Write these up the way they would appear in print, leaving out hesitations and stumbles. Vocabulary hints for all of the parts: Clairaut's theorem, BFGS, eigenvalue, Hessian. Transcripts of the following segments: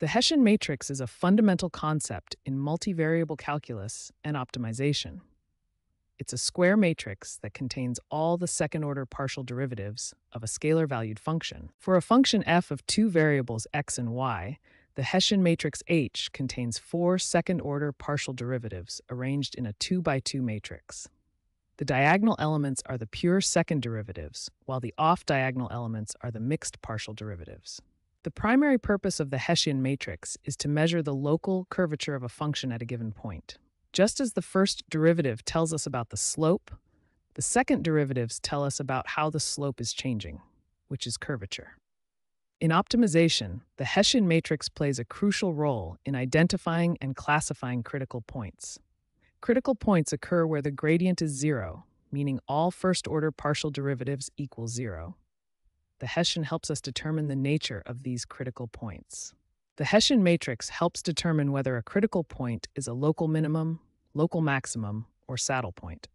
The Hessian matrix is a fundamental concept in multivariable calculus and optimization. It's a square matrix that contains all the second-order partial derivatives of a scalar-valued function. For a function f of two variables x and y, the Hessian matrix H contains four second-order partial derivatives arranged in a 2x2 matrix. The diagonal elements are the pure second derivatives, while the off-diagonal elements are the mixed partial derivatives. The primary purpose of the Hessian matrix is to measure the local curvature of a function at a given point. Just as the first derivative tells us about the slope, the second derivatives tell us about how the slope is changing, which is curvature. In optimization, the Hessian matrix plays a crucial role in identifying and classifying critical points. Critical points occur where the gradient is zero, meaning all first-order partial derivatives equal zero. The Hessian helps us determine the nature of these critical points. The Hessian matrix helps determine whether a critical point is a local minimum, local maximum, or saddle point.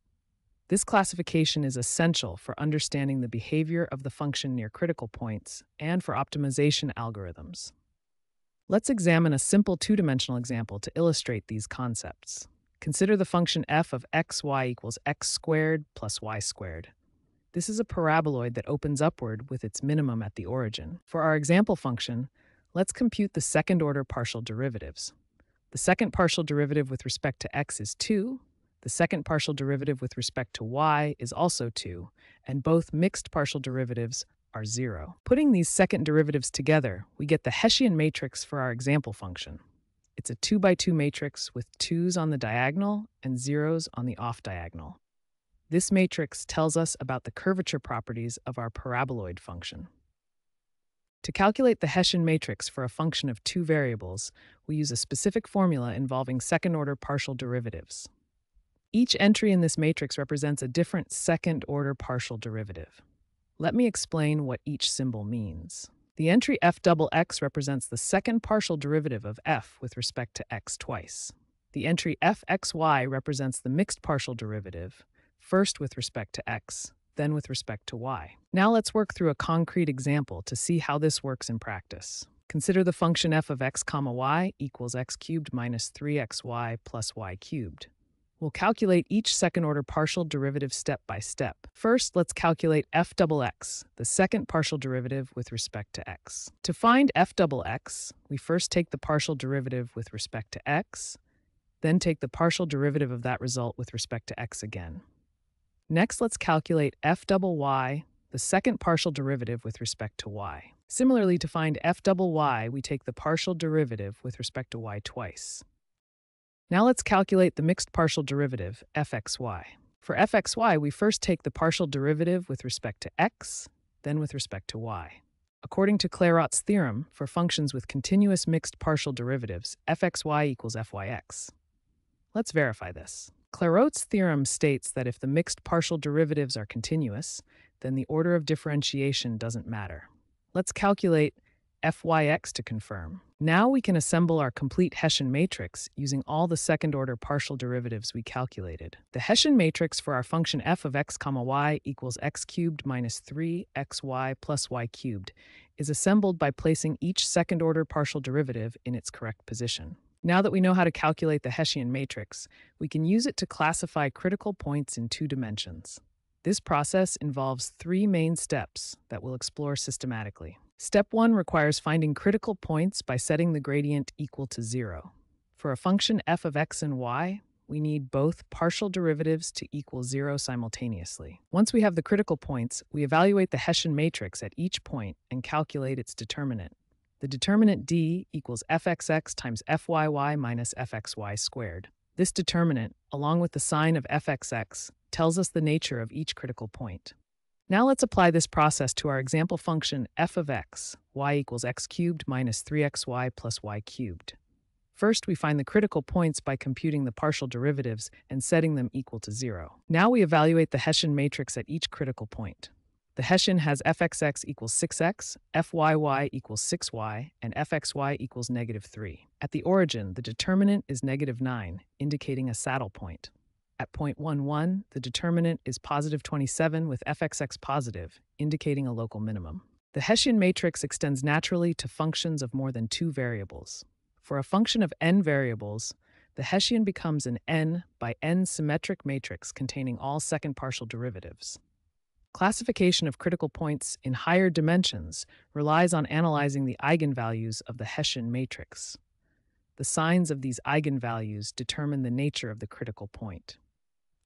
This classification is essential for understanding the behavior of the function near critical points and for optimization algorithms. Let's examine a simple two-dimensional example to illustrate these concepts. Consider the function f of xy equals x squared plus y squared. This is a paraboloid that opens upward with its minimum at the origin. For our example function, let's compute the second-order partial derivatives. The second partial derivative with respect to x is 2. The second partial derivative with respect to y is also 2, and both mixed partial derivatives are 0. Putting these second derivatives together, we get the Hessian matrix for our example function. It's a 2x2 matrix with 2's on the diagonal and 0's on the off-diagonal. This matrix tells us about the curvature properties of our paraboloid function. To calculate the Hessian matrix for a function of two variables, we use a specific formula involving second-order partial derivatives. Each entry in this matrix represents a different second-order partial derivative. Let me explain what each symbol means. The entry f double x represents the second partial derivative of f with respect to x twice. The entry fxy represents the mixed partial derivative, first with respect to x, then with respect to y. Now let's work through a concrete example to see how this works in practice. Consider the function f of x, y equals x cubed minus 3xy plus y cubed. We'll calculate each second-order partial derivative step by step. First, let's calculate f double x, the second partial derivative with respect to x. To find f double x, we first take the partial derivative with respect to x, then take the partial derivative of that result with respect to x again. Next, let's calculate f double y, the second partial derivative with respect to y. Similarly, to find f double y, we take the partial derivative with respect to y twice. Now let's calculate the mixed partial derivative, fxy. For fxy, we first take the partial derivative with respect to x, then with respect to y. According to Clairaut's theorem, for functions with continuous mixed partial derivatives, fxy equals fyx. Let's verify this. Clairaut's theorem states that if the mixed partial derivatives are continuous, then the order of differentiation doesn't matter. Let's calculate fyx to confirm. Now we can assemble our complete Hessian matrix using all the second-order partial derivatives we calculated. The Hessian matrix for our function f of x, y equals x cubed minus 3xy plus y cubed is assembled by placing each second-order partial derivative in its correct position. Now that we know how to calculate the Hessian matrix, we can use it to classify critical points in two dimensions. This process involves three main steps that we'll explore systematically. Step 1 requires finding critical points by setting the gradient equal to 0. For a function f of x and y, we need both partial derivatives to equal 0 simultaneously. Once we have the critical points, we evaluate the Hessian matrix at each point and calculate its determinant. The determinant d equals fxx times fyy minus fxy squared. This determinant, along with the sign of fxx, tells us the nature of each critical point. Now let's apply this process to our example function f of x, y equals x cubed minus 3xy plus y cubed. First, we find the critical points by computing the partial derivatives and setting them equal to 0. Now we evaluate the Hessian matrix at each critical point. The Hessian has fxx equals 6x, fyy equals 6y, and fxy equals negative 3. At the origin, the determinant is negative 9, indicating a saddle point. At point 1,1, the determinant is positive 27 with fxx positive, indicating a local minimum. The Hessian matrix extends naturally to functions of more than two variables. For a function of n variables, the Hessian becomes an n by n symmetric matrix containing all second partial derivatives. Classification of critical points in higher dimensions relies on analyzing the eigenvalues of the Hessian matrix. The signs of these eigenvalues determine the nature of the critical point.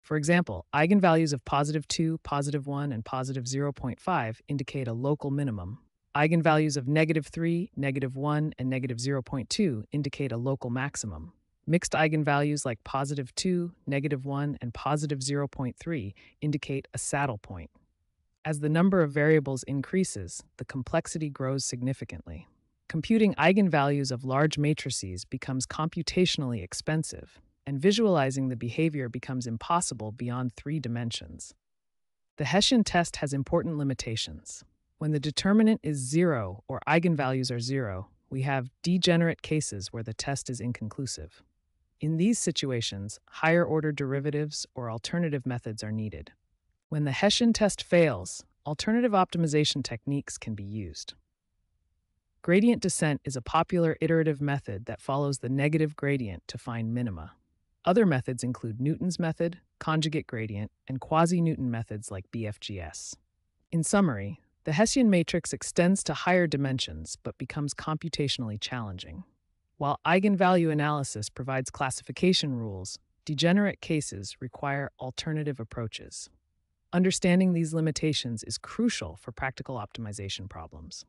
For example, eigenvalues of positive 2, positive 1, and positive 0.5 indicate a local minimum. Eigenvalues of negative 3, negative 1, and negative 0.2 indicate a local maximum. Mixed eigenvalues like positive 2, negative 1, and positive 0.3 indicate a saddle point. As the number of variables increases, the complexity grows significantly. Computing eigenvalues of large matrices becomes computationally expensive, and visualizing the behavior becomes impossible beyond three dimensions. The Hessian test has important limitations. When the determinant is zero or eigenvalues are zero, we have degenerate cases where the test is inconclusive. In these situations, higher-order derivatives or alternative methods are needed. When the Hessian test fails, alternative optimization techniques can be used. Gradient descent is a popular iterative method that follows the negative gradient to find minima. Other methods include Newton's method, conjugate gradient, and quasi-Newton methods like BFGS. In summary, the Hessian matrix extends to higher dimensions but becomes computationally challenging. While eigenvalue analysis provides classification rules, degenerate cases require alternative approaches. Understanding these limitations is crucial for practical optimization problems.